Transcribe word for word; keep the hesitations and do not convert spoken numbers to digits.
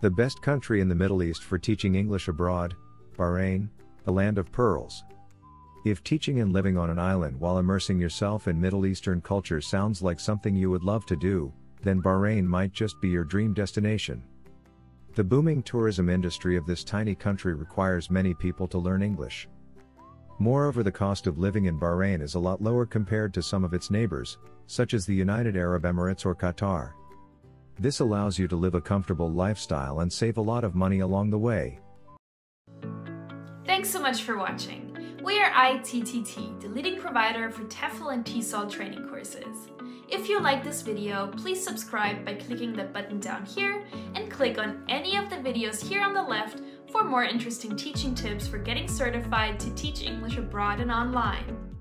The best country in the Middle East for teaching English abroad, Bahrain, the land of pearls. If teaching and living on an island while immersing yourself in Middle Eastern culture sounds like something you would love to do, then Bahrain might just be your dream destination. The booming tourism industry of this tiny country requires many people to learn English. Moreover, the cost of living in Bahrain is a lot lower compared to some of its neighbors, such as the United Arab Emirates or Qatar. This allows you to live a comfortable lifestyle and save a lot of money along the way. Thanks so much for watching. We are I T T T, the leading provider for TEFL and TESOL training courses. If you like this video, please subscribe by clicking the button down here and click on any of the videos here on the left for more interesting teaching tips for getting certified to teach English abroad and online.